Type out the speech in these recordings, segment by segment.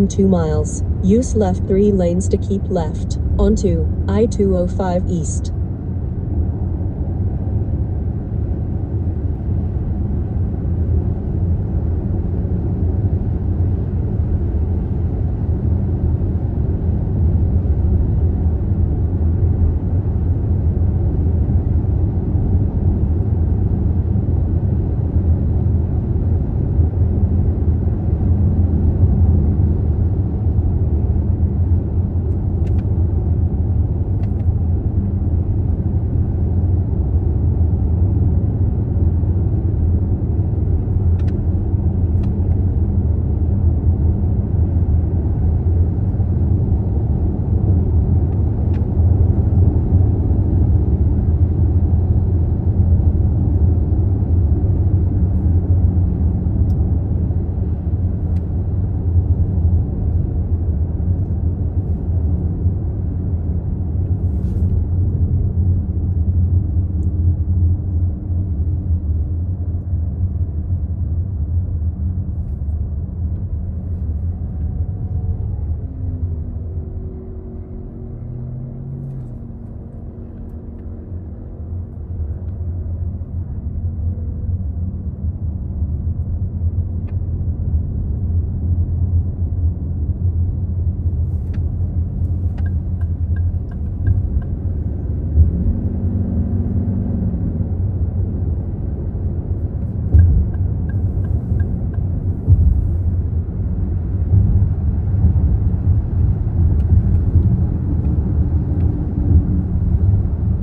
in 2 miles. Use left 3 lanes to keep left onto I-205 East.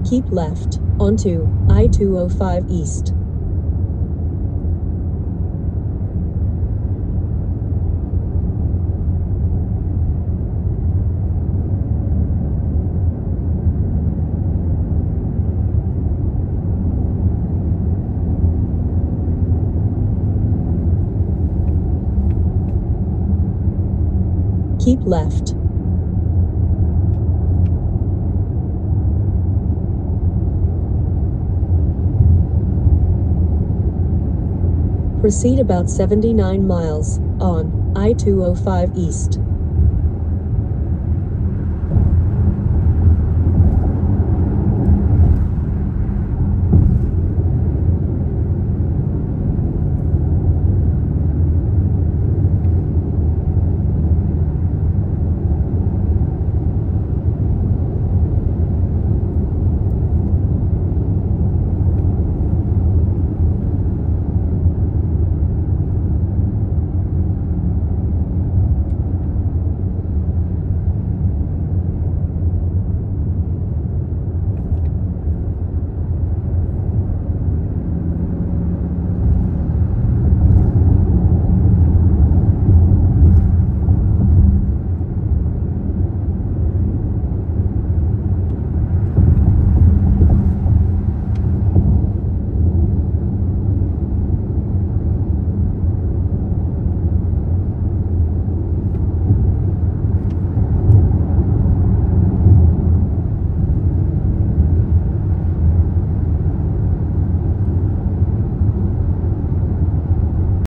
Keep left onto I-205 East. Keep left. Proceed about 79 miles on I-205 East.